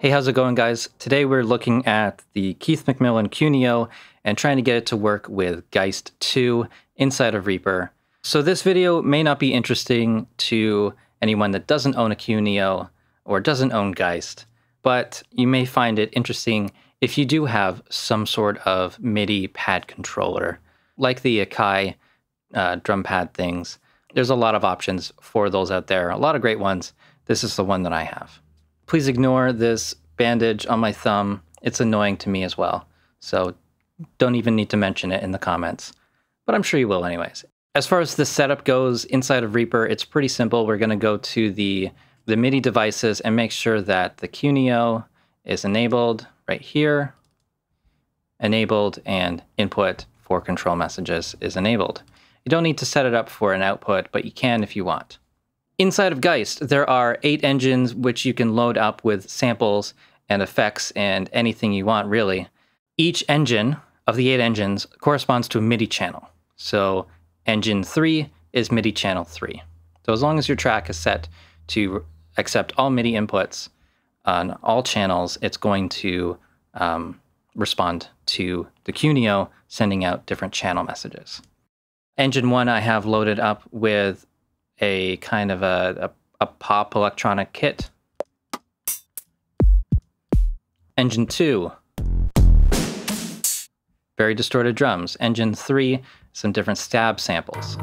Hey, how's it going, guys? Today we're looking at the Keith McMillen QuNeo and trying to get it to work with Geist 2 inside of Reaper. So this video may not be interesting to anyone that doesn't own a QuNeo or doesn't own Geist, but you may find it interesting if you do have some sort of MIDI pad controller, like the Akai drum pad things. There's a lot of options for those out there, a lot of great ones. This is the one that I have. Please ignore this bandage on my thumb. It's annoying to me as well, so don't even need to mention it in the comments, but I'm sure you will anyways. As far as the setup goes inside of Reaper, it's pretty simple. We're gonna go to the MIDI devices and make sure that the QuNeo is enabled right here, enabled, and input for control messages is enabled. You don't need to set it up for an output, but you can if you want. Inside of Geist, there are 8 engines which you can load up with samples and effects and anything you want, really. Each engine of the 8 engines corresponds to a MIDI channel. So engine 3 is MIDI channel 3. So as long as your track is set to accept all MIDI inputs on all channels, it's going to respond to the QuNeo sending out different channel messages. Engine 1 I have loaded up with a kind of a pop electronic kit. Engine 2, very distorted drums. Engine 3, some different stab samples.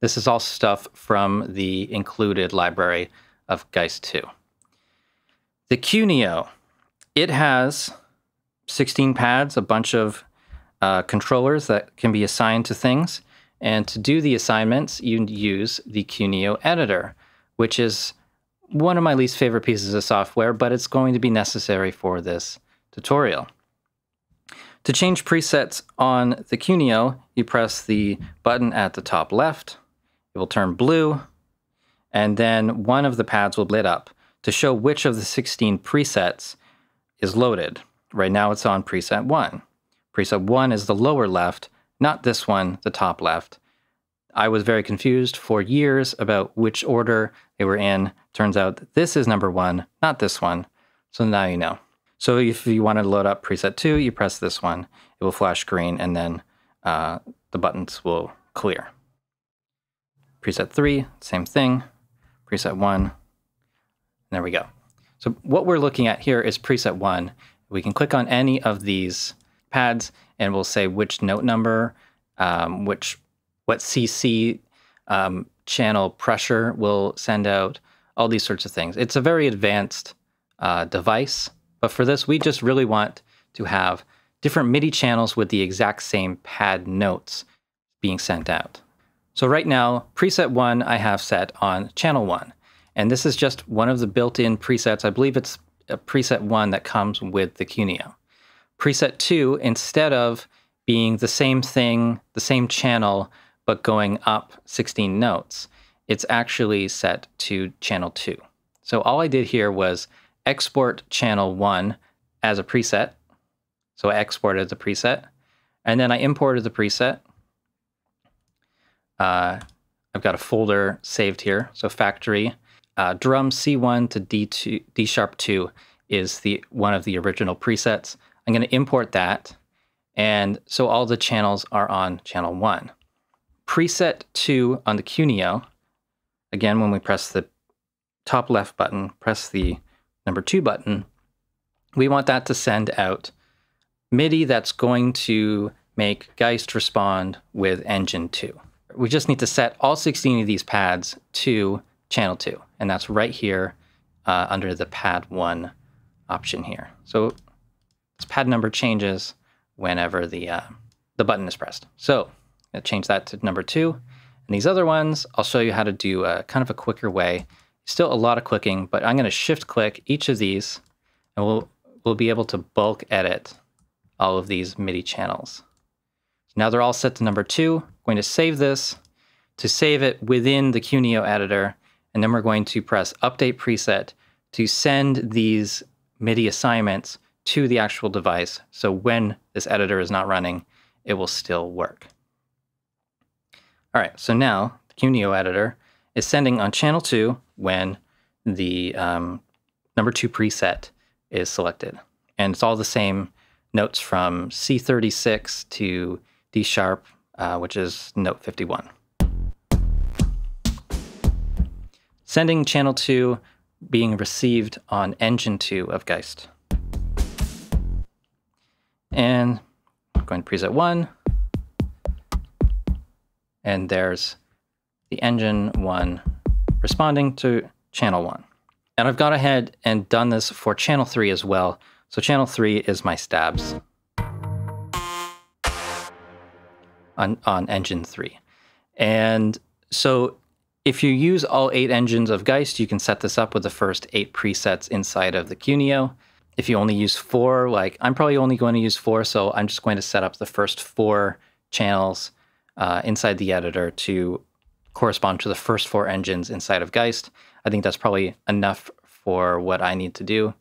This is all stuff from the included library of Geist 2. The QuNeo, it has 16 pads, a bunch of controllers that can be assigned to things, and to do the assignments you use the QuNeo editor, which is one of my least favorite pieces of software, but it's going to be necessary for this tutorial. To change presets on the QuNeo, you press the button at the top left. It will turn blue, and then one of the pads will lit up to show which of the 16 presets is loaded. Right now it's on preset 1. Preset 1 is the lower left, not this one, the top left. I was very confused for years about which order they were in. Turns out that this is number 1, not this one. So now you know. So if you want to load up preset 2, you press this one. It will flash green, and then the buttons will clear. Preset 3, same thing. Preset 1, there we go. So what we're looking at here is preset 1. We can click on any of these pads and we'll say which note number, what CC channel pressure will send out, all these sorts of things. It's a very advanced device, but for this we just really want to have different MIDI channels with the exact same pad notes being sent out. So right now preset 1 I have set on channel 1, and this is just one of the built-in presets. I believe it's a preset 1 that comes with the QuNeo. Preset 2, instead of being the same thing, the same channel, but going up 16 notes, it's actually set to channel 2. So all I did here was export channel 1 as a preset. So I exported the preset, and then I imported the preset. I've got a folder saved here, so factory. Drum C1 to D2, D sharp 2 is one of the original presets. I'm going to import that, and so all the channels are on channel 1. Preset 2 on the QuNeo, again, when we press the top left button, press the number 2 button, we want that to send out MIDI that's going to make Geist respond with engine 2. We just need to set all 16 of these pads to channel 2, and that's right here under the pad 1 option here. So this pad number changes whenever the button is pressed. So I'll change that to number 2. And these other ones, I'll show you how to do kind of a quicker way. Still a lot of clicking, but I'm going to shift click each of these, and we'll be able to bulk edit all of these MIDI channels. So now they're all set to number 2. I'm going to save this, to save it within the QuNeo editor, and then we're going to press update preset to send these MIDI assignments to the actual device, so when this editor is not running, it will still work. All right, so now the QuNeo editor is sending on channel 2 when the number 2 preset is selected. And it's all the same notes from C36 to D sharp, which is note 51. Sending channel 2 being received on engine 2 of Geist. And I'm going to preset 1. And there's the engine 1 responding to channel 1. And I've gone ahead and done this for channel 3 as well. So channel 3 is my stabs on engine 3. And so if you use all 8 engines of Geist, you can set this up with the first 8 presets inside of the QuNeo. If you only use 4, like I'm probably only going to use 4, so I'm just going to set up the first 4 channels inside the editor to correspond to the first 4 engines inside of Geist. I think that's probably enough for what I need to do.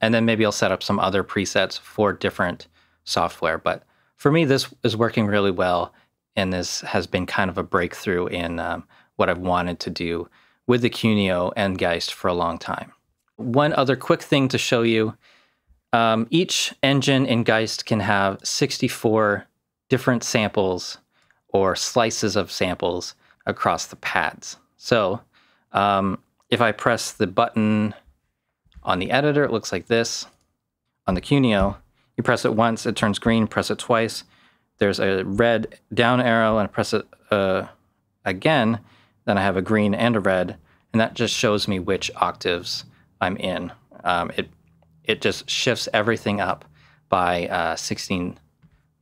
And then maybe I'll set up some other presets for different software. But for me, this is working really well, and this has been kind of a breakthrough in what I've wanted to do with the QuNeo and Geist for a long time. One other quick thing to show you, each engine in Geist can have 64 different samples or slices of samples across the pads. So if I press the button on the editor, it looks like this. On the QuNeo, you press it once, it turns green, press it twice. There's a red down arrow, and I press it again. Then I have a green and a red, and that just shows me which octaves I'm in. It just shifts everything up by 16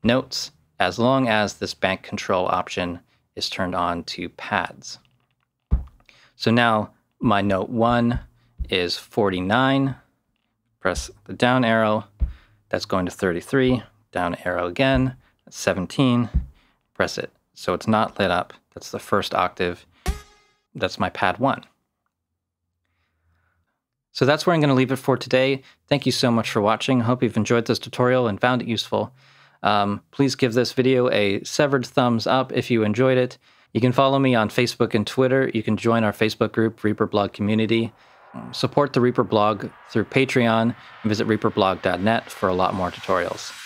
notes, as long as this bank control option is turned on to pads. So now my note 1 is 49, press the down arrow, that's going to 33, down arrow again, that's 17, press it. So it's not lit up, that's the first octave, that's my pad 1. So that's where I'm going to leave it for today. Thank you so much for watching. I hope you've enjoyed this tutorial and found it useful. Please give this video a severed thumbs up if you enjoyed it. You can follow me on Facebook and Twitter. You can join our Facebook group, Reaper Blog Community. Support the Reaper blog through Patreon and visit reaperblog.net for a lot more tutorials.